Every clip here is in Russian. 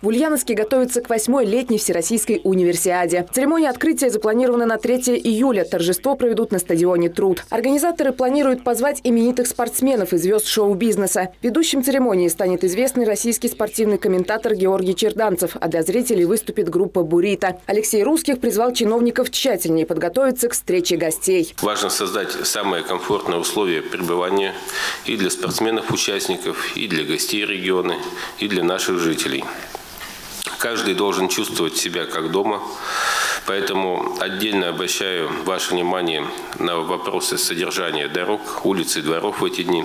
В Ульяновске готовится к 8-й летней всероссийской универсиаде. Церемония открытия запланирована на 3 июля. Торжество проведут на стадионе «Труд». Организаторы планируют позвать именитых спортсменов и звезд шоу-бизнеса. Ведущим церемонии станет известный российский спортивный комментатор Георгий Черданцев, а для зрителей выступит группа «Бурита». Алексей Русских призвал чиновников тщательнее подготовиться к встрече гостей. Важно создать самые комфортные условия пребывания и для спортсменов-участников, и для гостей региона, и для наших жителей. Каждый должен чувствовать себя как дома, поэтому отдельно обращаю ваше внимание на вопросы содержания дорог, улиц и дворов в эти дни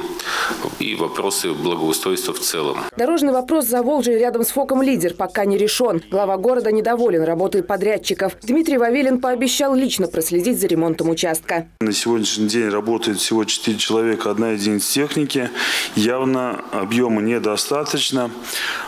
и вопросы благоустройства в целом. Дорожный вопрос за Волжьей рядом с ФОКом «Лидер» пока не решен. Глава города недоволен работой подрядчиков. Дмитрий Вавилин пообещал лично проследить за ремонтом участка. На сегодняшний день работает всего 4 человека, 1 единица техники. Явно объема недостаточно.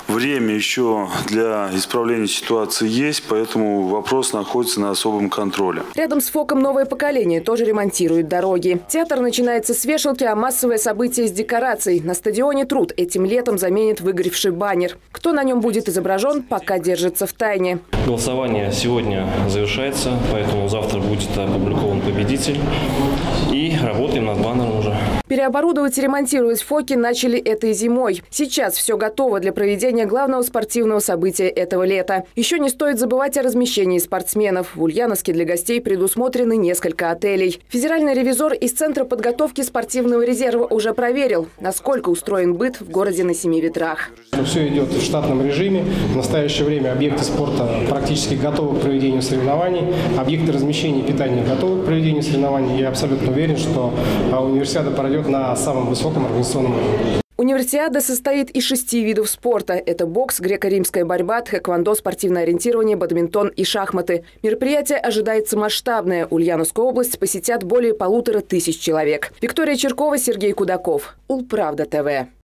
Время еще для исправление ситуации есть, поэтому вопрос находится на особом контроле. Рядом с ФОКом новое поколение тоже ремонтирует дороги. Театр начинается с вешалки, а массовое событие с декораций. На стадионе «Труд» этим летом заменит выгоревший баннер. Кто на нем будет изображен, пока держится в тайне. Голосование сегодня завершается, поэтому завтра будет опубликован победитель. И работаем над баннером уже. Переоборудовать и ремонтировать ФОКи начали этой зимой. Сейчас все готово для проведения главного спортивного события этого лета. Еще не стоит забывать о размещении спортсменов. В Ульяновске для гостей предусмотрены несколько отелей. Федеральный ревизор из Центра подготовки спортивного резерва уже проверил, насколько устроен быт в городе на 7 ветрах. Все идет в штатном режиме. В настоящее время объекты спорта практически готовы к проведению соревнований. Объекты размещения и питания готовы к проведению соревнований. Я абсолютно уверен, что универсиада пройдет на самом высоком организационном уровне. Универсиада состоит из 6 видов спорта. Это бокс, греко-римская борьба, тхэквондо, спортивное ориентирование, бадминтон и шахматы. Мероприятие ожидается масштабное. Ульяновскую область посетят более 1500 человек. Виктория Чиркова, Сергей Кудаков. УлПравда ТВ.